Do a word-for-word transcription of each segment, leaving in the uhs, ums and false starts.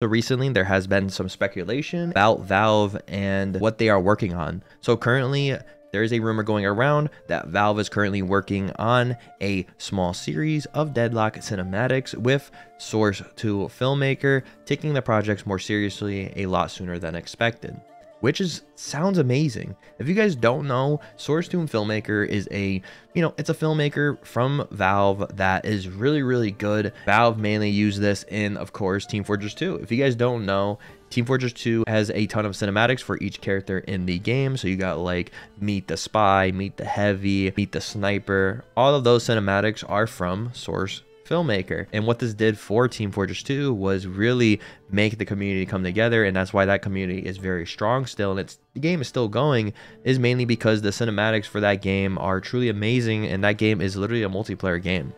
So recently there has been some speculation about Valve and what they are working on. So currently there is a rumor going around that Valve is currently working on a small series of Deadlock cinematics with Source two Filmmaker, taking the projects more seriously a lot sooner than expected, which is sounds amazing. If you guys don't know, Source two Filmmaker is a, you know, it's a filmmaker from Valve that is really, really good. Valve mainly used this in, of course, Team Fortress two. If you guys don't know, Team Fortress two has a ton of cinematics for each character in the game. So you got like Meet the Spy, Meet the Heavy, Meet the Sniper. All of those cinematics are from Source Filmmaker. And what this did for Team Fortress two was really make the community come together, and that's why that community is very strong still, and it's the game is still going, is mainly because the cinematics for that game are truly amazing, and that game is literally a multiplayer game.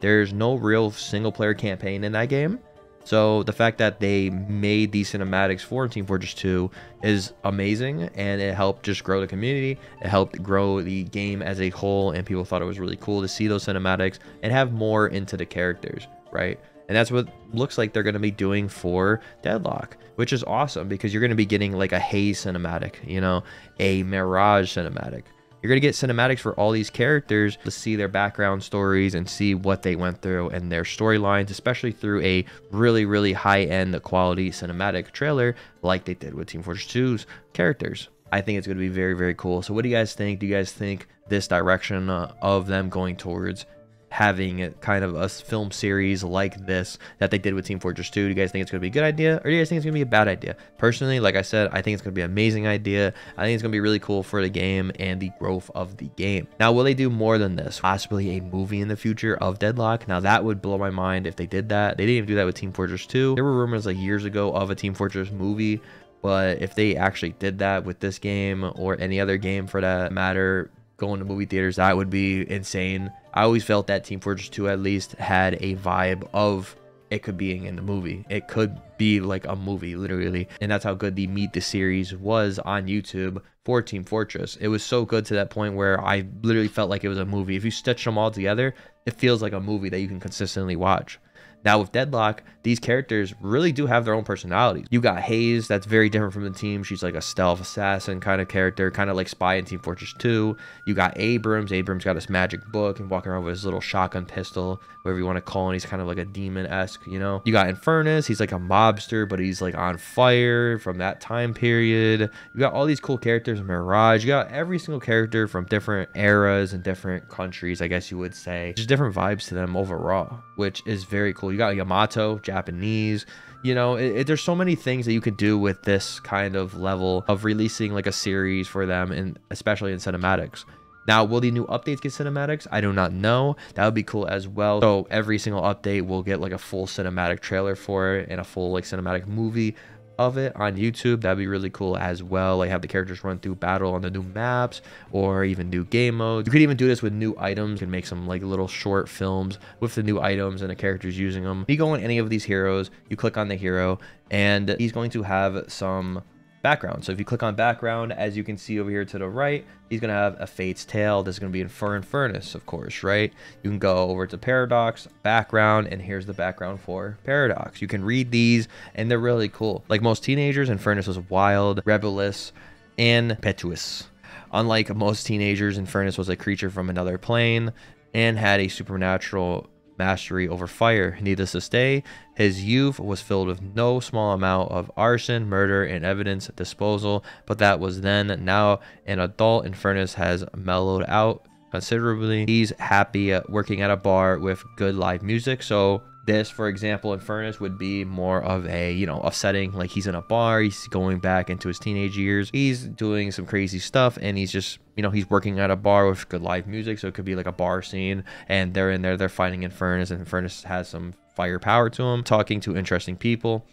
There's no real single player campaign in that game. So the fact that they made these cinematics for Team Fortress two is amazing, and it helped just grow the community. It helped grow the game as a whole, and people thought it was really cool to see those cinematics and have more into the characters, right? And that's what looks like they're going to be doing for Deadlock, which is awesome because you're going to be getting like a Haze cinematic, you know, a Mirage cinematic. You're going to get cinematics for all these characters to see their background stories and see what they went through and their storylines, especially through a really, really high-end quality cinematic trailer like they did with Team Fortress two's characters. I think it's going to be very, very cool. So what do you guys think? Do you guys think this direction uh, of them going towards having kind of a film series like this that they did with Team Fortress two, do you guys think it's gonna be a good idea, or do you guys think it's gonna be a bad idea? Personally, like I said, I think it's gonna be an amazing idea. I think it's gonna be really cool for the game and the growth of the game. Now, will they do more than this? Possibly a movie in the future of Deadlock. Now that would blow my mind if they did that. They didn't even do that with Team Fortress two. There were rumors like years ago of a Team Fortress movie, but if they actually did that with this game or any other game for that matter, going to movie theaters, that would be insane. I always felt that Team Fortress two at least had a vibe of it could being in the movie. It could be like a movie, literally. And that's how good the Meet the series was on YouTube for Team Fortress. It was so good to that point where I literally felt like it was a movie. If you stitch them all together, it feels like a movie that you can consistently watch. Now with Deadlock, these characters really do have their own personalities. You got Haze, that's very different from the team. She's like a stealth assassin kind of character, kind of like Spy in Team Fortress two. You got Abrams. Abrams got his magic book and walking around with his little shotgun pistol, whatever you want to call it. He's kind of like a demon-esque, you know? You got Infernus. He's like a mobster, but he's like on fire from that time period. You got all these cool characters. Mirage. You got every single character from different eras and different countries, I guess you would say. Just different vibes to them overall, which is very cool. You got Yamato, Japanese, you know, it, it, there's so many things that you could do with this kind of level of releasing like a series for them, and especially in cinematics. Now, will the new updates get cinematics? I do not know. That would be cool as well. So every single update will get like a full cinematic trailer for it and a full like cinematic movie of it on YouTube. That'd be really cool as well. Like have the characters run through battle on the new maps or even new game modes. You could even do this with new items and make some like little short films with the new items and the characters using them. You go on any of these heroes, you click on the hero, and he's going to have some background. So if you click on background, as you can see over here to the right, he's going to have a Fate's Tale. This is going to be in Infernus, of course, right? You can go over to Paradox, background, and here's the background for Paradox. You can read these, and they're really cool. Like most teenagers, Infernus was wild, rebellious, and impetuous. Unlike most teenagers, Infernus was a creature from another plane and had a supernatural mastery over fire. Needless to say, his youth was filled with no small amount of arson, murder, and evidence disposal, but that was then. Now an adult, Infernus has mellowed out considerably. He's happy working at a bar with good live music. So this, for example, Infernus would be more of a, you know, upsetting, like he's in a bar, he's going back into his teenage years, he's doing some crazy stuff, and he's just, you know, he's working at a bar with good live music. So it could be like a bar scene, and they're in there, they're fighting Infernus, and Infernus has some firepower to him, talking to interesting people.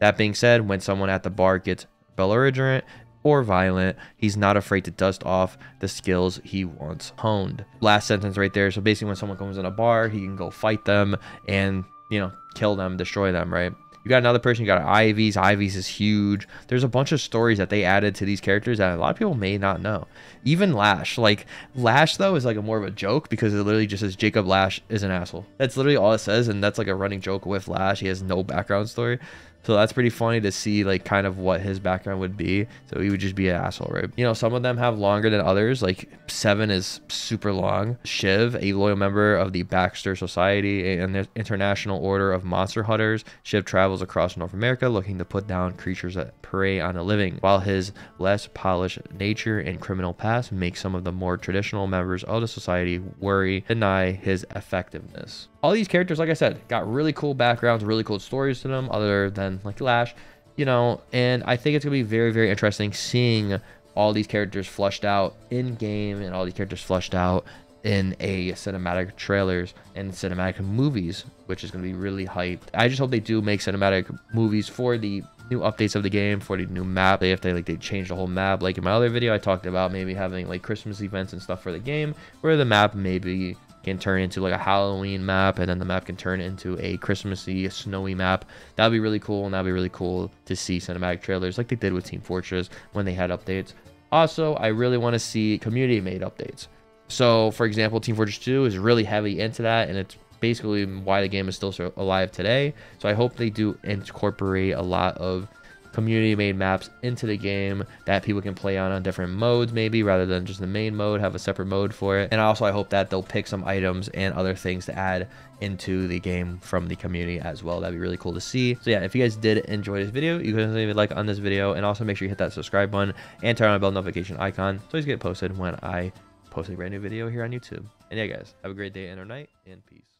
That being said, when someone at the bar gets belligerent or violent, he's not afraid to dust off the skills he once honed. Last sentence right there. So basically, when someone comes in a bar, he can go fight them and, you know, kill them, destroy them, right? You got another person, you got Ivy's. Ivy's is huge. There's a bunch of stories that they added to these characters that a lot of people may not know. Even Lash. Like, Lash, though, is like a more of a joke because it literally just says Jacob Lash is an asshole. That's literally all it says, and that's like a running joke with Lash. He has no background story. So that's pretty funny to see, like, kind of what his background would be. So he would just be an asshole, right? You know, some of them have longer than others. Like, Seven is super long. Shiv, a loyal member of the Baxter Society and the International Order of Monster Hunters, Shiv travels across North America looking to put down creatures that prey on a living. While his less polished nature and criminal past make some of the more traditional members of the society worry, deny his effectiveness. All these characters, like I said, got really cool backgrounds, really cool stories to them, other than like Lash, you know, and I think it's gonna be very, very interesting seeing all these characters flushed out in game and all these characters flushed out in a cinematic trailers and cinematic movies, which is gonna be really hyped. I just hope they do make cinematic movies for the new updates of the game, for the new map. They if they like they changed the whole map. Like in my other video, I talked about maybe having like Christmas events and stuff for the game, where the map maybe can turn into like a Halloween map, and then the map can turn into a Christmassy, snowy map. That would be really cool, and that would be really cool to see cinematic trailers like they did with Team Fortress when they had updates. Also, I really want to see community-made updates. So, for example, Team Fortress two is really heavy into that, and it's basically why the game is still so alive today. So I hope they do incorporate a lot of community-made maps into the game that people can play on on different modes, maybe rather than just the main mode, have a separate mode for it. And also, I hope that they'll pick some items and other things to add into the game from the community as well. That'd be really cool to see. So yeah, if you guys did enjoy this video, you can leave a like on this video, and also make sure you hit that subscribe button and turn on the bell notification icon so you get posted when I post a brand new video here on YouTube. And yeah, guys, have a great day and or night, and peace.